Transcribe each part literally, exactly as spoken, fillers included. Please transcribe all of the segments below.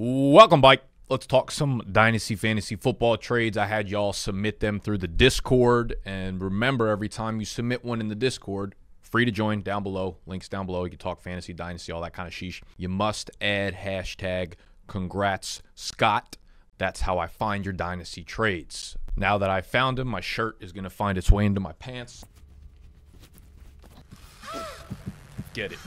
Welcome, Mike. Let's talk some Dynasty Fantasy Football trades. I had y'all submit them through the Discord. And remember, every time you submit one in the Discord, free to join down below. Links down below. You can talk fantasy, dynasty, all that kind of sheesh. You must add hashtag congrats Scott. That's how I find your dynasty trades. Now that I found them, my shirt is going to find its way into my pants. Get it.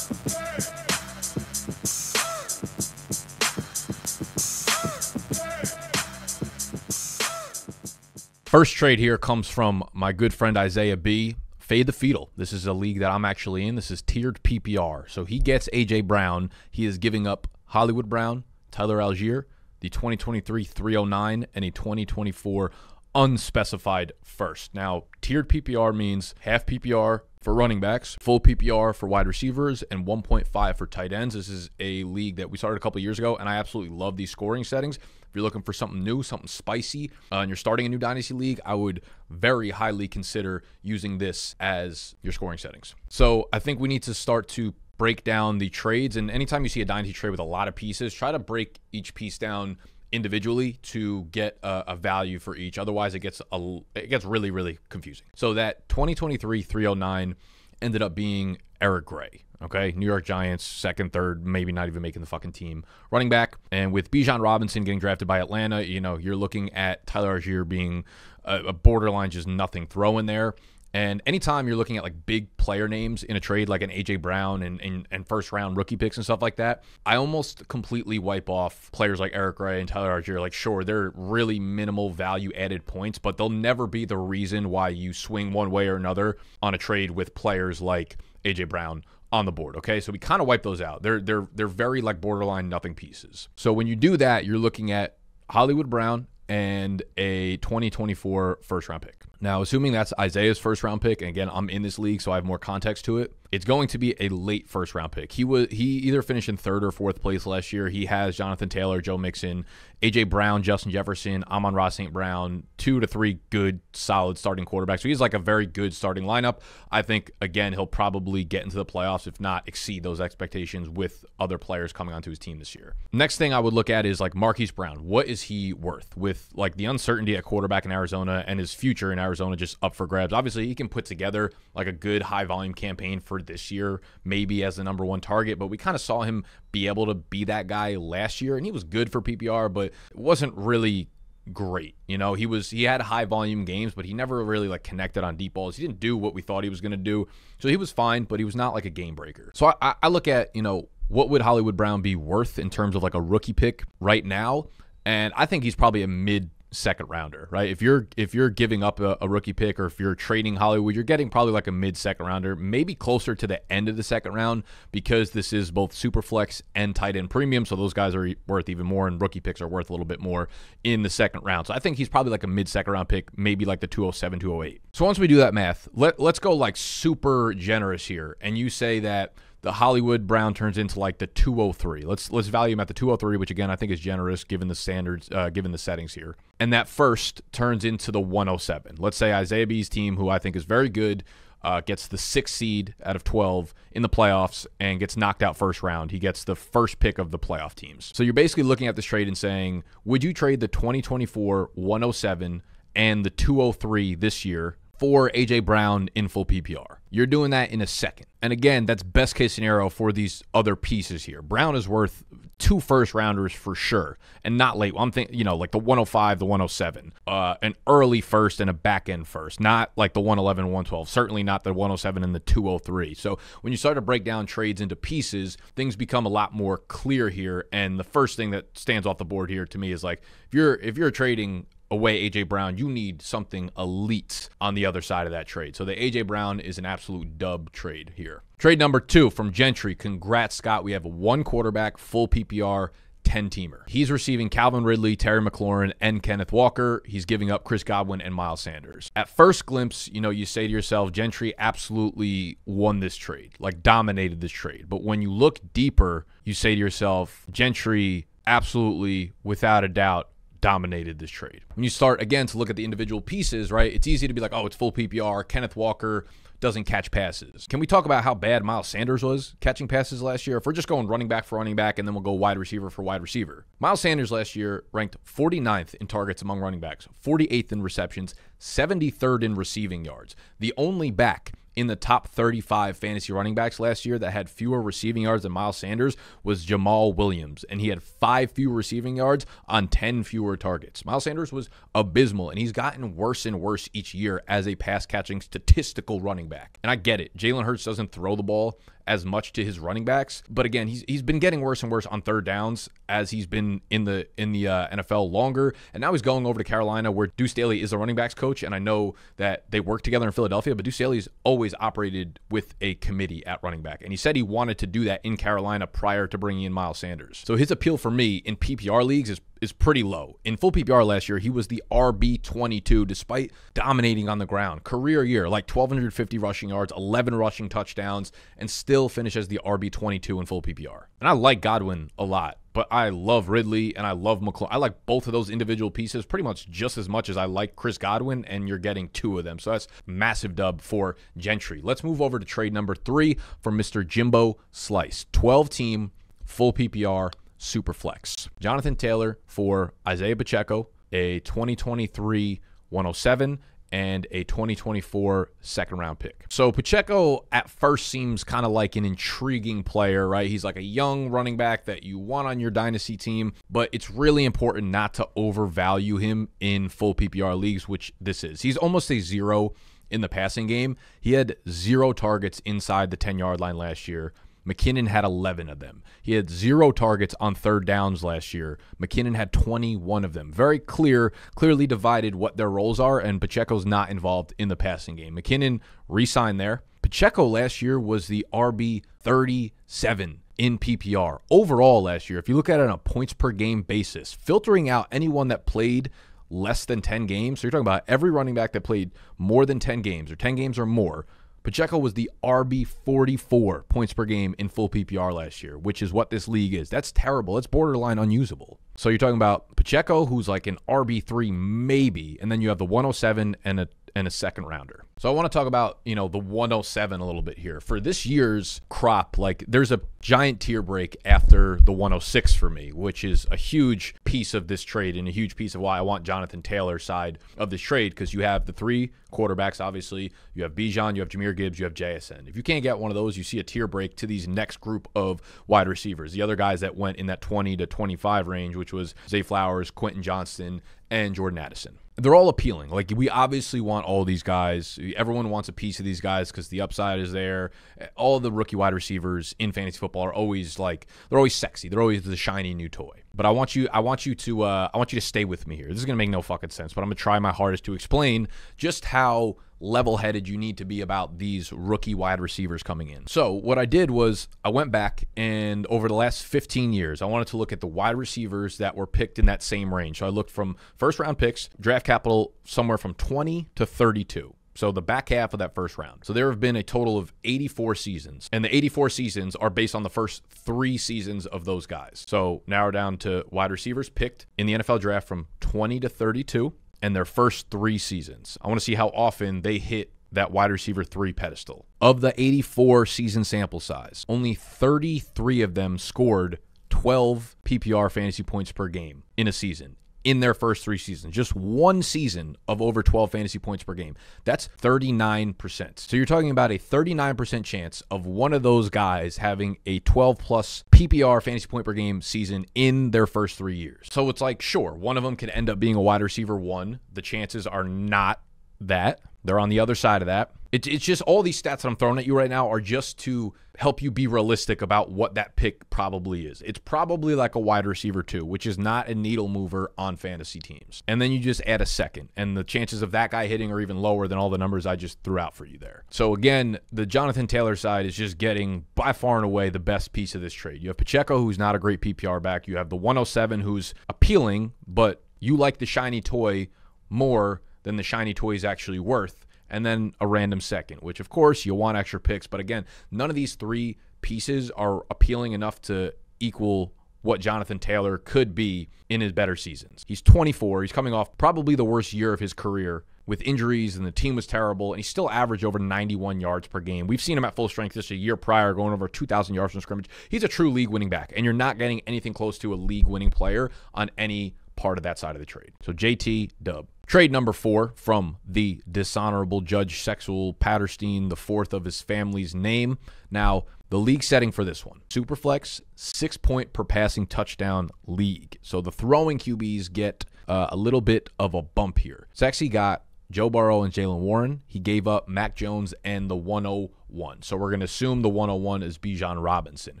First trade here comes from my good friend Isaiah B. Fade the Fetal. This is a league that I'm actually in. This is tiered P P R. So he gets A J Brown. He is giving up Hollywood Brown, Tyler Allgeier, the twenty twenty-three three oh nine, and a twenty twenty-four unspecified first. Now, tiered P P R means half P P R for running backs, full P P R for wide receivers, and one point five for tight ends. This is a league that we started a couple of years ago, and I absolutely love these scoring settings. If you're looking for something new, something spicy, uh, and you're starting a new dynasty league, I would very highly consider using this as your scoring settings. So I think we need to start to break down the trades, and anytime you see a dynasty trade with a lot of pieces, try to break each piece down individually to get a, a value for each. Otherwise, it gets a, it gets really, really confusing. So that twenty twenty-three three oh nine ended up being Eric Gray, okay? New York Giants, second, third, maybe not even making the fucking team. Running back, and with Bijan Robinson getting drafted by Atlanta, you know, you're looking at Tyler Allgeier being a, a borderline just nothing throw in there. And anytime you're looking at like big player names in a trade, like an A J Brown and, and, and first round rookie picks and stuff like that, I almost completely wipe off players like Eric Gray and Tyler Allgeier. Like, sure, they're really minimal value added points, but they'll never be the reason why you swing one way or another on a trade with players like A J Brown on the board. Okay, so we kind of wipe those out. They're they're they're very like borderline nothing pieces. So when you do that, you're looking at Hollywood Brown and a twenty twenty-four first round pick. Now, assuming that's Isaiah's first round pick, and again, I'm in this league, so I have more context to it, it's going to be a late first round pick. He was he either finished in third or fourth place last year. He has Jonathan Taylor, Joe Mixon, A J Brown, Justin Jefferson, Amon-Ra Saint Brown, two to three good, solid starting quarterbacks. So he's like a very good starting lineup. I think, again, he'll probably get into the playoffs, if not exceed those expectations with other players coming onto his team this year. Next thing I would look at is like Marquise Brown. What is he worth with like the uncertainty at quarterback in Arizona and his future in Arizona? Arizona just up for grabs. Obviously, he can put together like a good high volume campaign for this year, maybe as the number one target, but we kind of saw him be able to be that guy last year, and he was good for P P R, but it wasn't really great. You know, he was he had high volume games, but he never really like connected on deep balls. He didn't do what we thought he was going to do. So he was fine, but he was not like a game breaker. So I, I look at, you know, what would Hollywood Brown be worth in terms of like a rookie pick right now? And I think he's probably a mid second rounder, right? If you're if you're giving up a, a rookie pick, or if you're trading Hollywood, you're getting probably like a mid second rounder, maybe closer to the end of the second round, because this is both super flex and tight end premium. So those guys are worth even more, and rookie picks are worth a little bit more in the second round. So I think he's probably like a mid second round pick, maybe like the two oh seven, two oh eight. So once we do that math, let, let's go like super generous here. And you say that the Hollywood Brown turns into like the two oh three. Let's let's value him at the two oh three, which again I think is generous given the standards, uh, given the settings here. And that first turns into the one oh seven. Let's say Isaiah B's team, who I think is very good, uh, gets the sixth seed out of twelve in the playoffs and gets knocked out first round. He gets the first pick of the playoff teams. So you're basically looking at this trade and saying, would you trade the twenty twenty-four one oh seven and the two oh three this year for A J Brown in full P P R? You're doing that in a second. And again, that's best case scenario for these other pieces here. Brown is worth two first rounders for sure, and not late. I'm thinking, you know, like the one oh five, the one oh seven, uh, an early first and a back end first, not like the one eleven, one twelve, certainly not the one oh seven and the two oh three. So when you start to break down trades into pieces, things become a lot more clear here. And the first thing that stands off the board here to me is like, if you're, if you're trading away A J Brown, you need something elite on the other side of that trade. So the A J Brown is an absolute dub trade here. Trade number two from Gentry. Congrats, Scott. We have one quarterback, full P P R, ten teamer. He's receiving Calvin Ridley, Terry McLaurin, and Kenneth Walker. He's giving up Chris Godwin and Miles Sanders. At first glimpse, you know, you say to yourself, Gentry absolutely won this trade, like dominated this trade. But when you look deeper, you say to yourself, Gentry absolutely, without a doubt, dominated this trade. When you start, again, to look at the individual pieces, right, it's easy to be like, oh, it's full P P R. Kenneth Walker doesn't catch passes. Can we talk about how bad Miles Sanders was catching passes last year? If we're just going running back for running back and then we'll go wide receiver for wide receiver. Miles Sanders last year ranked forty-ninth in targets among running backs, forty-eighth in receptions, seventy-third in receiving yards. The only back in the top thirty-five fantasy running backs last year that had fewer receiving yards than Miles Sanders was Jamal Williams, and he had five fewer receiving yards on ten fewer targets. Miles Sanders was abysmal, and he's gotten worse and worse each year as a pass-catching statistical running back. And I get it. Jalen Hurts doesn't throw the ball as much to his running backs, but again, he's he's been getting worse and worse on third downs as he's been in the in the uh, N F L longer, and now he's going over to Carolina, where Deuce Staley is the running backs coach, and I know that they work together in Philadelphia, but Deuce Staley's always operated with a committee at running back, and he said he wanted to do that in Carolina prior to bringing in Miles Sanders. So his appeal for me in P P R leagues is is pretty low. In full P P R last year, he was the R B twenty-two despite dominating on the ground. Career year, like twelve fifty rushing yards, eleven rushing touchdowns, and still finish as the R B twenty-two in full P P R. And I like Godwin a lot, but I love Ridley and I love McLaurin. I like both of those individual pieces pretty much just as much as I like Chris Godwin, and you're getting two of them. So that's massive dub for Gentry. Let's move over to trade number three for Mister Jimbo Slice. twelve team, full P P R, super flex. Jonathan Taylor for Isaiah Pacheco, a twenty twenty-three one oh seven, and a twenty twenty-four second round pick. So Pacheco at first seems kind of like an intriguing player, right? He's like a young running back that you want on your dynasty team, but it's really important not to overvalue him in full P P R leagues, which this is. He's almost a zero in the passing game. He had zero targets inside the ten yard line last year. McKinnon had eleven of them. He had zero targets on third downs last year. McKinnon had twenty-one of them. Very clear, clearly divided what their roles are, and Pacheco's not involved in the passing game. McKinnon re-signed there. Pacheco last year was the R B thirty-seven in P P R. Overall last year, if you look at it on a points per game basis, filtering out anyone that played less than ten games, so you're talking about every running back that played more than ten games or ten games or more, Pacheco was the R B forty-four points per game in full P P R last year, which is what this league is. That's terrible. It's borderline unusable. So you're talking about Pacheco, who's like an R B three maybe, and then you have the one oh seven and a and a second rounder. So I want to talk about, you know, the one oh seven a little bit here. For this year's crop, like there's a giant tier break after the one oh six for me, which is a huge piece of this trade and a huge piece of why I want Jonathan Taylor's side of this trade, because you have the three quarterbacks, obviously. You have Bijan, you have Jahmyr Gibbs, you have J S N. If you can't get one of those, you see a tier break to these next group of wide receivers. The other guys that went in that twenty to twenty-five range, which was Zay Flowers, Quentin Johnston, and Jordan Addison. They're all appealing. Like, we obviously want all these guys. Everyone wants a piece of these guys because the upside is there. All the rookie wide receivers in fantasy football are always like, they're always sexy. They're always the shiny new toy. But I want you, I want you to, uh, I want you to stay with me here. This is gonna make no fucking sense, but I'm gonna try my hardest to explain just how level-headed you need to be about these rookie wide receivers coming in. So what I did was I went back, and over the last fifteen years, I wanted to look at the wide receivers that were picked in that same range. So I looked from first-round picks, draft capital somewhere from twenty to thirty-two. So the back half of that first round. So there have been a total of eighty-four seasons, and the eighty-four seasons are based on the first three seasons of those guys. So now we're down to wide receivers picked in the N F L draft from twenty to thirty-two. And their first three seasons. I want to see how often they hit that wide receiver three pedestal. Of the eighty-four season sample size, only thirty-three of them scored twelve P P R fantasy points per game in a season. In their first three seasons, just one season of over twelve fantasy points per game. That's thirty-nine percent. So you're talking about a thirty-nine percent chance of one of those guys having a twelve plus P P R fantasy point per game season in their first three years. So it's like, sure, one of them could end up being a wide receiver one. The chances are not that. They're on the other side of that. It's, it's just all these stats that I'm throwing at you right now are just to help you be realistic about what that pick probably is. It's probably like a wide receiver two, which is not a needle mover on fantasy teams. And then you just add a second, and the chances of that guy hitting are even lower than all the numbers I just threw out for you there. So again, the Jonathan Taylor side is just getting by far and away the best piece of this trade. You have Pacheco, who's not a great P P R back. You have the one oh seven, who's appealing, but you like the shiny toy more than the shiny toy is actually worth. And then a random second, which, of course, you want extra picks. But, again, none of these three pieces are appealing enough to equal what Jonathan Taylor could be in his better seasons. He's twenty-four. He's coming off probably the worst year of his career with injuries, and the team was terrible, and he still averaged over ninety-one yards per game. We've seen him at full strength just a year prior, going over two thousand yards from scrimmage. He's a true league-winning back, and you're not getting anything close to a league-winning player on any part of that side of the trade. So J T, dub. Trade number four from the dishonorable Judge Sexual Patterstein, the fourth of his family's name. Now, the league setting for this one, Superflex, six-point per passing touchdown league. So the throwing Q Bs get uh, a little bit of a bump here. Sexy got Joe Burrow and Jalen Warren. He gave up Mac Jones and the one oh one. So we're going to assume the one oh one is Bijan Robinson.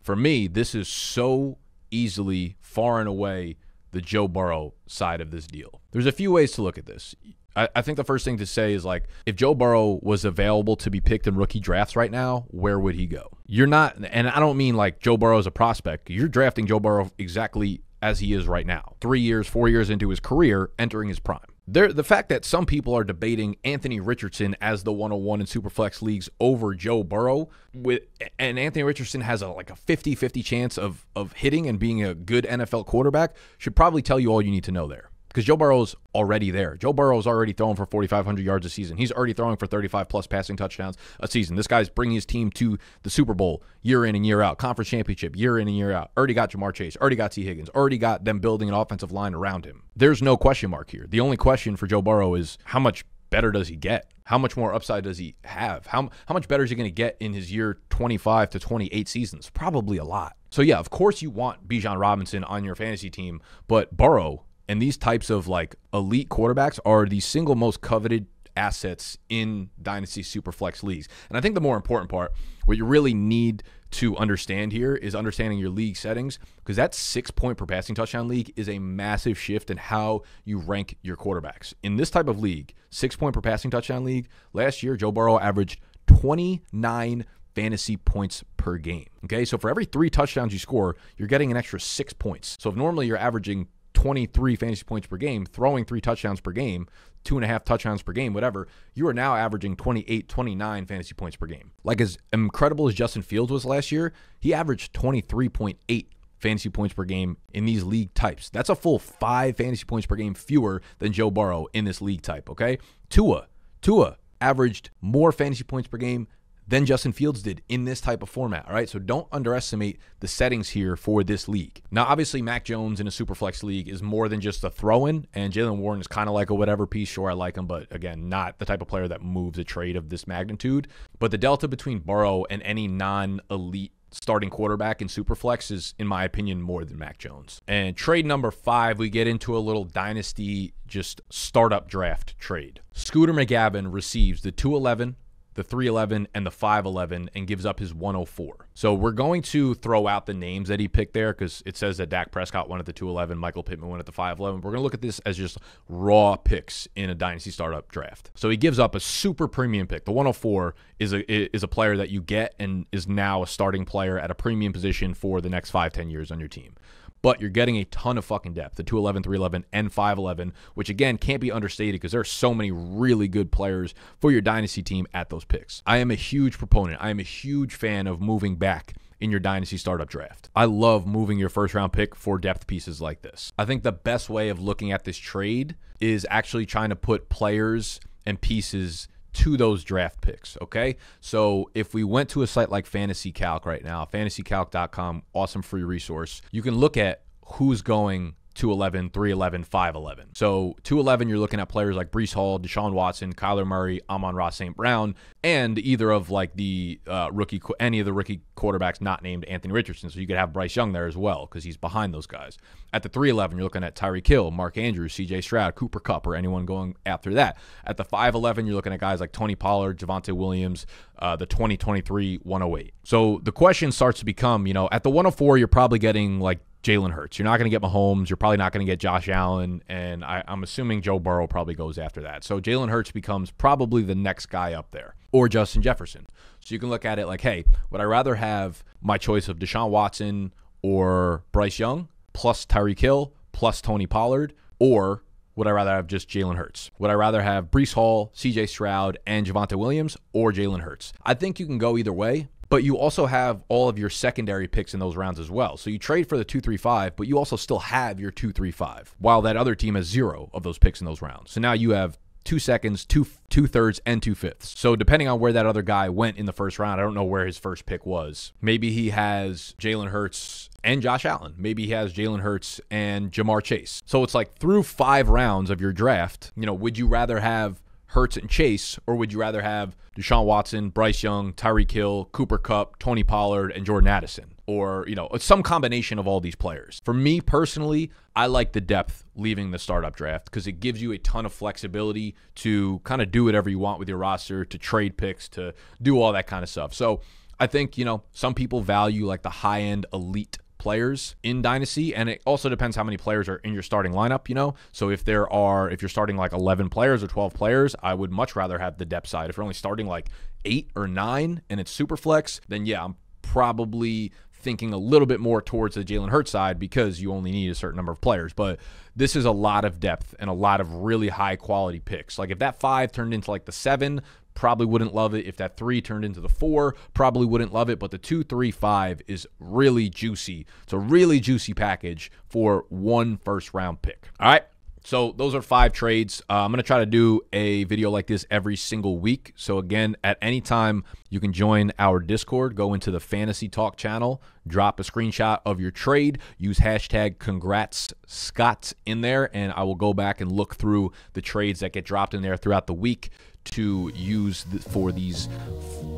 For me, this is so easily, far and away, the Joe Burrow side of this deal. There's a few ways to look at this. I, I think the first thing to say is, like, if Joe Burrow was available to be picked in rookie drafts right now, where would he go? You're not, and I don't mean like Joe Burrow is a prospect. You're drafting Joe Burrow exactly as he is right now. Three years, four years into his career, entering his prime. There, the fact that some people are debating Anthony Richardson as the one oh one in Superflex leagues over Joe Burrow, with, and Anthony Richardson has a, like a fifty fifty chance of, of hitting and being a good N F L quarterback, should probably tell you all you need to know there. Because Joe Burrow's already there. Joe Burrow's already throwing for forty-five hundred yards a season. He's already throwing for thirty-five plus passing touchdowns a season. This guy's bringing his team to the Super Bowl year in and year out. Conference championship year in and year out. Already got Jamar Chase. Already got T Higgins. Already got them building an offensive line around him. There's no question mark here. The only question for Joe Burrow is how much better does he get? How much more upside does he have? How, how much better is he going to get in his year twenty-five to twenty-eight seasons? Probably a lot. So yeah, of course you want Bijan Robinson on your fantasy team, but Burrow and these types of like elite quarterbacks are the single most coveted assets in Dynasty Superflex leagues. And I think the more important part, what you really need to understand here is understanding your league settings, because that six point per passing touchdown league is a massive shift in how you rank your quarterbacks. In this type of league, six point per passing touchdown league, last year, Joe Burrow averaged twenty-nine fantasy points per game. Okay, so for every three touchdowns you score, you're getting an extra six points. So if normally you're averaging twenty-three fantasy points per game, throwing three touchdowns per game, two and a half touchdowns per game, whatever, you are now averaging twenty-eight, twenty-nine fantasy points per game. Like, as incredible as Justin Fields was last year, he averaged twenty-three point eight fantasy points per game in these league types. That's a full five fantasy points per game fewer than Joe Burrow in this league type, okay? Tua, Tua averaged more fantasy points per game than Justin Fields did in this type of format, all right? So don't underestimate the settings here for this league. Now, obviously, Mac Jones in a Superflex league is more than just a throw-in, and Jalen Warren is kind of like a whatever piece. Sure, I like him, but again, not the type of player that moves a trade of this magnitude. But the delta between Burrow and any non-elite starting quarterback in Superflex is, in my opinion, more than Mac Jones. And trade number five, we get into a little dynasty just startup draft trade. Scooter McGavin receives the two eleven, the three eleven, and the five eleven, and gives up his one oh four. So we're going to throw out the names that he picked there, because it says that Dak Prescott won at the two eleven, Michael Pittman won at the five eleven. We're going to look at this as just raw picks in a dynasty startup draft. So he gives up a super premium pick. The one oh four is a, is a player that you get and is now a starting player at a premium position for the next five, ten years on your team. But you're getting a ton of fucking depth, the two eleven, three eleven, and five eleven, which, again, can't be understated because there are so many really good players for your dynasty team at those picks. I am a huge proponent. I am a huge fan of moving back in your dynasty startup draft. I love moving your first-round pick for depth pieces like this. I think the best way of looking at this trade is actually trying to put players and pieces to those draft picks, okay? So if we went to a site like Fantasy Calc right now, fantasy calc dot com, awesome free resource, you can look at who's going two eleven, three eleven, five eleven. So two eleven, you're looking at players like Breece Hall, Deshaun Watson, Kyler Murray, Amon-Ra Saint Brown, and either of like the uh, rookie, any of the rookie quarterbacks not named Anthony Richardson. So you could have Bryce Young there as well because he's behind those guys. At the three eleven, you're looking at Tyreek Hill, Mark Andrews, C J Stroud, Cooper Kupp, or anyone going after that. At the five eleven, you're looking at guys like Tony Pollard, Javonte Williams, uh, the twenty twenty-three one oh eight. So the question starts to become, you know, at the one oh four, you're probably getting like Jalen Hurts. You're not going to get Mahomes. You're probably not going to get Josh Allen. And I, I'm assuming Joe Burrow probably goes after that. So Jalen Hurts becomes probably the next guy up there, or Justin Jefferson. So you can look at it like, hey, would I rather have my choice of Deshaun Watson or Bryce Young plus Tyreek Hill plus Tony Pollard, or would I rather have just Jalen Hurts? Would I rather have Breece Hall, C J Stroud, and Javonte Williams, or Jalen Hurts? I think you can go either way. But you also have all of your secondary picks in those rounds as well. So you trade for the two three five, but you also still have your two three five, while that other team has zero of those picks in those rounds. So now you have two seconds, two two thirds, and two fifths. So depending on where that other guy went in the first round, I don't know where his first pick was. Maybe he has Jalen Hurts and Josh Allen. Maybe he has Jalen Hurts and Jamar Chase. So it's like through five rounds of your draft, you know, would you rather have Hurts and Chase, or would you rather have Deshaun Watson, Bryce Young, Tyreek Hill, Cooper Kupp, Tony Pollard, and Jordan Addison? Or, you know, some combination of all these players. For me personally, I like the depth leaving the startup draft because it gives you a ton of flexibility to kind of do whatever you want with your roster, to trade picks, to do all that kind of stuff. So I think, you know, some people value like the high-end elite players in Dynasty, and it also depends how many players are in your starting lineup, you know? So if there are, if you're starting like eleven players or twelve players, I would much rather have the depth side. If you're only starting like eight or nine and it's super flex, then yeah, I'm probably thinking a little bit more towards the Jalen Hurts side because you only need a certain number of players. But this is a lot of depth and a lot of really high quality picks. Like if that five turned into like the seven, probably wouldn't love it. If that three turned into the four, probably wouldn't love it. But the two, three, five is really juicy. It's a really juicy package for one first round pick. All right. So those are five trades. Uh, I'm going to try to do a video like this every single week. So again, at any time, you can join our Discord, go into the Fantasy Talk channel, drop a screenshot of your trade, use hashtag congrats Scott in there, and I will go back and look through the trades that get dropped in there throughout the week to use th- for these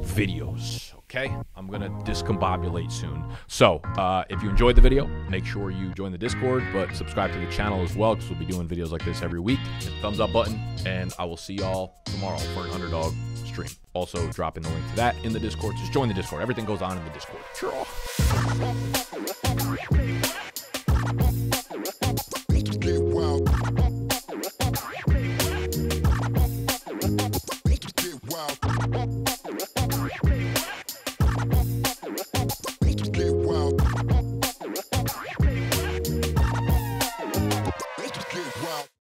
videos. Okay, I'm gonna discombobulate soon. So uh, if you enjoyed the video, make sure you join the Discord, but subscribe to the channel as well because we'll be doing videos like this every week. Hit the thumbs up button, and I will see y'all tomorrow for an underdog stream. Also, drop in the link to that in the Discord. Just join the Discord. Everything goes on in the Discord. Sure.